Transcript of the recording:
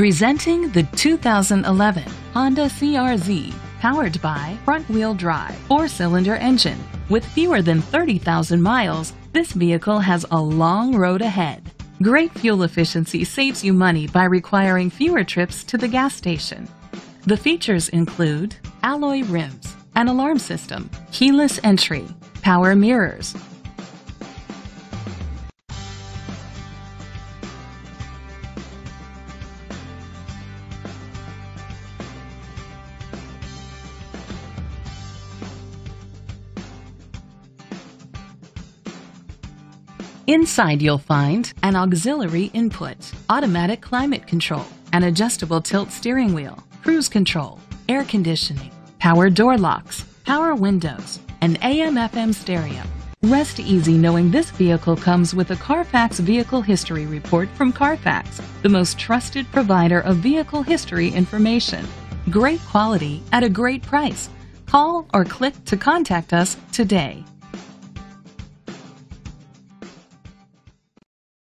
Presenting the 2011 Honda CR-Z, powered by front-wheel drive, four-cylinder engine. With fewer than 30,000 miles, this vehicle has a long road ahead. Great fuel efficiency saves you money by requiring fewer trips to the gas station. The features include alloy rims, an alarm system, keyless entry, power mirrors, Inside you'll find an auxiliary input, automatic climate control, an adjustable tilt steering wheel, cruise control, air conditioning, power door locks, power windows, and AM/FM stereo. Rest easy knowing this vehicle comes with a Carfax Vehicle History Report from Carfax, the most trusted provider of vehicle history information. Great quality at a great price. Call or click to contact us today.